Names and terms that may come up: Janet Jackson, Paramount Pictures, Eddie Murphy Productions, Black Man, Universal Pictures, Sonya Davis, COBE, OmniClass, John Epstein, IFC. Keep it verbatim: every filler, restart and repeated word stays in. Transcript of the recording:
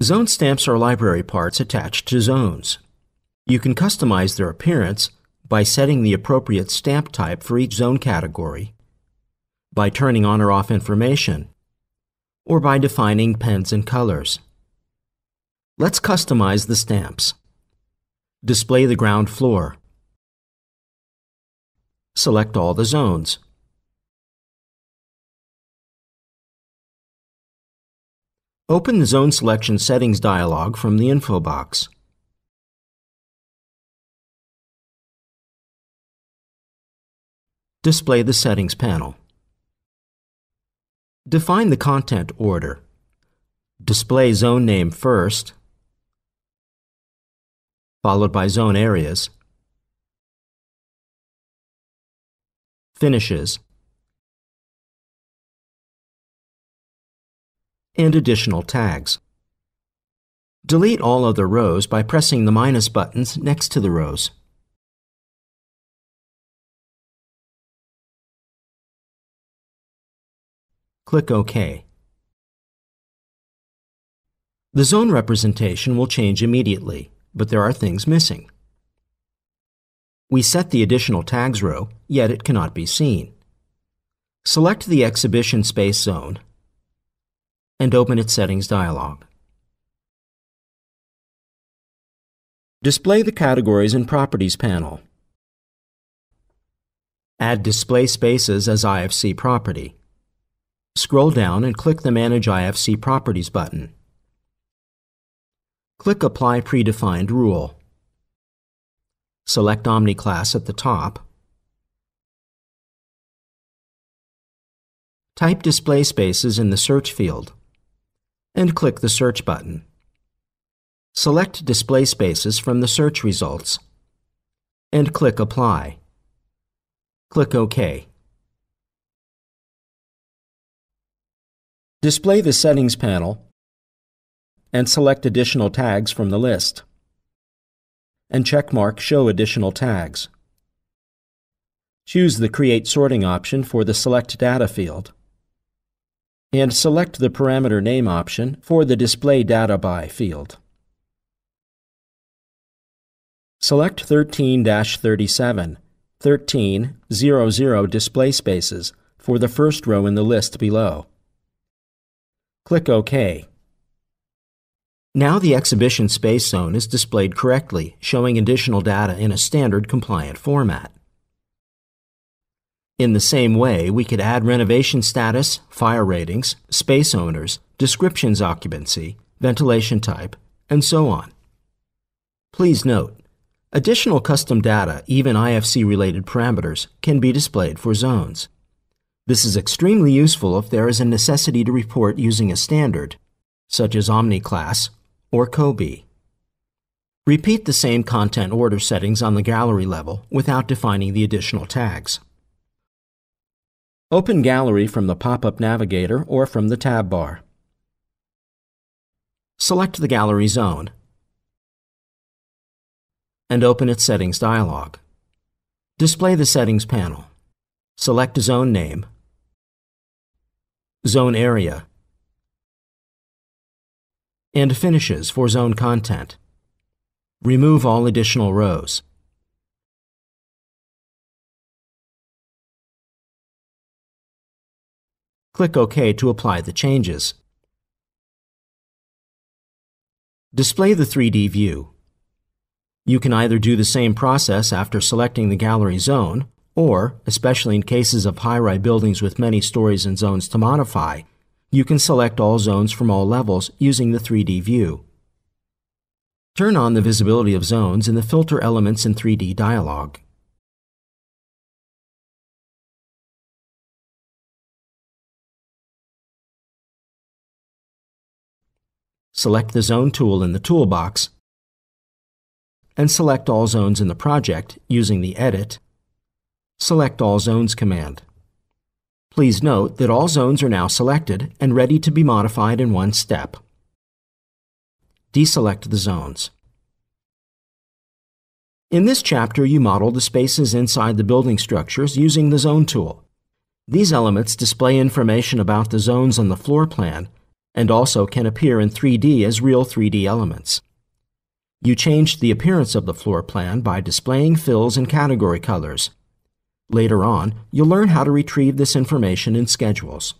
Zone stamps are library parts attached to zones. You can customize their appearance by setting the appropriate stamp type for each zone category, by turning on or off information, or by defining pens and colors. Let's customize the stamps. Display the ground floor. Select all the zones. Open the Zone Selection Settings dialog from the info box. Display the Settings panel. Define the content order. Display zone name first, followed by zone areas, finishes, and additional tags. Delete all other rows by pressing the minus buttons next to the rows. Click OK. The zone representation will change immediately, but there are things missing. We set the additional tags row, yet it cannot be seen. Select the Exhibition Space zone and open its Settings dialog. Display the Categories and Properties panel. Add Display Spaces as I F C property. Scroll down and click the Manage I F C Properties button. Click Apply Predefined Rule. Select OmniClass at the top. Type Display Spaces in the search field and click the Search button. Select Display Spaces from the search results and click Apply. Click OK. Display the Settings panel and select additional tags from the list, and checkmark Show Additional Tags. Choose the Create Sorting option for the Select Data field, and select the Parameter Name option for the Display Data By field. Select thirteen dash thirty-seven, thirteen, zero, zero display spaces for the first row in the list below. Click OK. Now the Exhibition Space zone is displayed correctly, showing additional data in a standard compliant format. In the same way, we could add renovation status, fire ratings, space owners, descriptions occupancy, ventilation type, and so on. Please note, additional custom data, even I F C-related parameters, can be displayed for zones. This is extremely useful if there is a necessity to report using a standard, such as OmniClass or COBE. Repeat the same content order settings on the gallery level without defining the additional tags. Open Gallery from the pop-up navigator or from the tab bar. Select the gallery zone and open its Settings dialog. Display the Settings panel. Select Zone Name, Zone Area, and Finishes for zone content. Remove all additional rows. Click OK to apply the changes. Display the three D view. You can either do the same process after selecting the gallery zone, or, especially in cases of high-rise buildings with many stories and zones to modify, you can select all zones from all levels using the three D view. Turn on the visibility of zones in the Filter Elements in three D dialog. Select the Zone tool in the toolbox and select all zones in the project using the Edit, Select All Zones command. Please note that all zones are now selected and ready to be modified in one step. Deselect the zones. In this chapter, you model the spaces inside the building structures using the Zone tool. These elements display information about the zones on the floor plan and also can appear in three D as real three D elements. You changed the appearance of the floor plan by displaying fills and category colors. Later on, you'll learn how to retrieve this information in schedules.